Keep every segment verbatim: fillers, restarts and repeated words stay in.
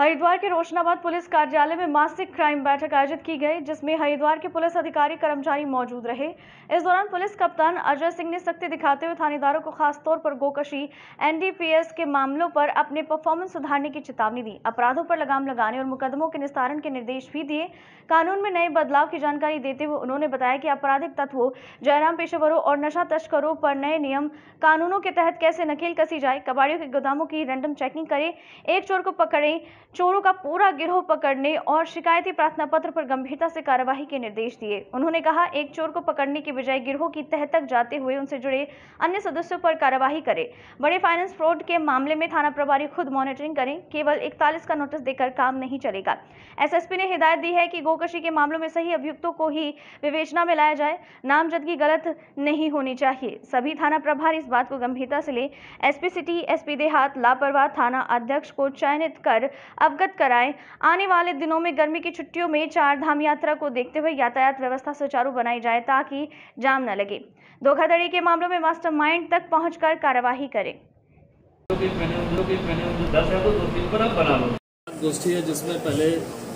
हरिद्वार के रोशनाबाद पुलिस कार्यालय में मासिक क्राइम बैठक आयोजित की गई, जिसमें हरिद्वार के पुलिस अधिकारी कर्मचारी मौजूद रहे। इस दौरान पुलिस कप्तान अजय सिंह ने सख्ती दिखाते हुए थानेदारों को खासतौर पर गोकशी एन डी पी एस के मामलों पर अपने परफॉर्मेंस सुधारने की चेतावनी दी, अपराधों पर लगाम लगाने और मुकदमों के निस्तारण के निर्देश भी दिए। कानून में नए बदलाव की जानकारी देते हुए उन्होंने बताया कि आपराधिक तत्वों, जयराम पेशेवरों और नशा तस्करों पर नए नियम कानूनों के तहत कैसे नकेल कसी जाए, कबाड़ियों के गोदामों की रैंडम चेकिंग करें, एक चोर को पकड़ें, चोरों का पूरा गिरोह पकड़ने और शिकायती प्रार्थना पत्र पर गंभीरता से कार्यवाही के निर्देश दिए। उन्होंने कहा, एक चोर को पकड़ने के बजाय गिरोह की तह तक जाते हुए उनसे जुड़े अन्य सदस्यों पर कार्यवाही करें। बड़े फाइनेंस फ्रॉड के मामले में थाना प्रभारी खुद मॉनिटरिंग करें, केवल इकतालीस का नोटिस देकर काम नहीं चलेगा। एस एस पी ने हिदायत दी है कि गोकशी के मामलों में सही अभियुक्तों को ही विवेचना में लाया जाए, नामजदगी गलत नहीं होनी चाहिए। सभी थाना प्रभारी इस बात को गंभीरता से ले S P city, S P देहात, लापरवाह थाना अध्यक्ष को चयनित कर अवगत कराएं। आने वाले दिनों में गर्मी की छुट्टियों में चार धाम यात्रा को देखते हुए यातायात व्यवस्था सुचारू बनाई जाए ताकि जाम न लगे। धोखाधड़ी के मामलों में मास्टरमाइंड तक पहुंचकर कार्यवाही करें। गोष्ठी है जिसमें पहले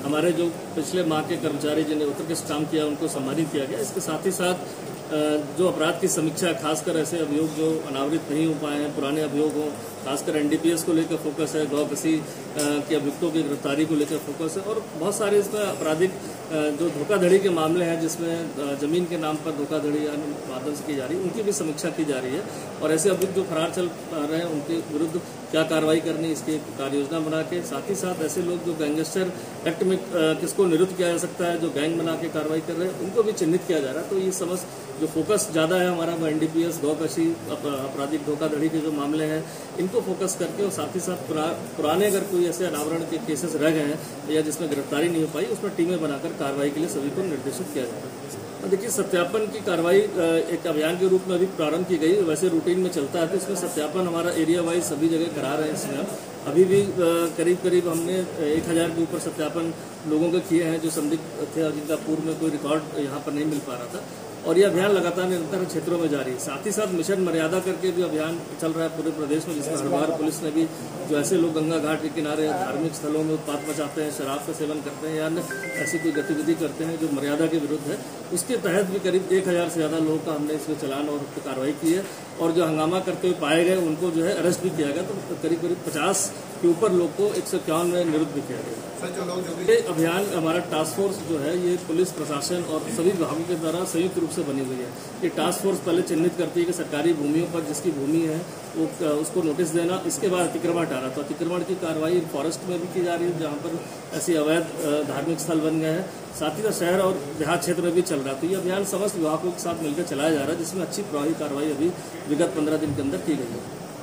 हमारे जो पिछले माह के कर्मचारी जिन्हें उत्तर के काम किया उनको सम्मानित किया गया। इसके साथ ही साथ जो अपराध की समीक्षा, खासकर ऐसे अभियोग जो अनावृत नहीं हो पाए हैं, पुराने अभियोग हों, खासकर एन डी पी एस को लेकर फोकस है, गोकशी के अभियुक्तों की गिरफ्तारी को लेकर फोकस है और बहुत सारे इसमें आपराधिक जो धोखाधड़ी के मामले हैं जिसमें जमीन के नाम पर धोखाधड़ी या माध्यम से की जा रही है, उनकी भी समीक्षा की जा रही है और ऐसे अभियुक्त जो फरार चल रहे हैं उनके विरुद्ध क्या कार्रवाई करनी, इसकी कार्ययोजना बना के साथ ही साथ ऐसे लोग जो गैंगेस्टर एक्ट में किसको निरुद्ध किया जा सकता है, जो गैंग बना के कार्रवाई कर रहे हैं, उनको भी चिन्हित किया जा रहा है। तो ये समस्त जो फोकस ज़्यादा है हमारा वो एन डी पी एस, गोकशी, आपराधिक धोखाधड़ी के जो मामले हैं, इनको फोकस करके और साथ ही साथ पुरा, पुराने अगर कोई ऐसे अनावरण के केसेस रह गए हैं या जिसमें गिरफ्तारी नहीं हो पाई, उसमें टीमें बनाकर कार्रवाई के लिए सभी को निर्देशित किया जाता है। देखिए, सत्यापन की कार्रवाई एक अभियान के रूप में अभी प्रारंभ की गई, वैसे रूटीन में चलता है, तो इसमें सत्यापन हमारा एरिया वाइज सभी जगह करा रहे हैं। इसमें हम अभी भी करीब करीब हमने एक हज़ार के ऊपर सत्यापन लोगों के किए हैं जो संदिग्ध थे और जिनका पूर्व में कोई रिकॉर्ड यहाँ पर नहीं मिल पा रहा था, और यह अभियान लगातार निरंतर क्षेत्रों में जारी है। साथ ही साथ मिशन मर्यादा करके भी अभियान चल रहा है पूरे प्रदेश में, जिसमें हरिद्वार पुलिस ने भी जो ऐसे लोग गंगा घाट के किनारे धार्मिक स्थलों में उत्पात मचाते हैं, शराब का सेवन करते हैं या ऐसी कोई गतिविधि करते हैं जो मर्यादा के विरुद्ध है, उसके तहत भी करीब एक हज़ार से ज़्यादा लोगों का हमने इसमें चलान और कार्रवाई की है और जो हंगामा करते हुए पाए गए उनको जो है अरेस्ट भी किया गया। तो करीब करीब पचास के ऊपर लोग को एक सौ इक्यावन में निरुद्ध भी किया गया। ये अभियान हमारा टास्क फोर्स जो है ये पुलिस प्रशासन और सभी विभागों के द्वारा संयुक्त रूप से बनी हुई है। ये टास्क फोर्स पहले चिन्हित करती है कि सरकारी भूमियों पर जिसकी भूमि है वो उसको नोटिस देना, इसके बाद अतिक्रमण हटा रहा था। अतिक्रमण की कार्रवाई फॉरेस्ट में भी की जा रही है जहाँ पर ऐसे अवैध धार्मिक स्थल बन गए हैं, साथ ही साथ शहर और देहात क्षेत्र में भी चल रहा था। ये अभियान समस्त विभागों के साथ मिलकर चलाया जा रहा है, जिसमें अच्छी प्रभावी कार्रवाई अभी विगत पंद्रह दिन के अंदर की गई है।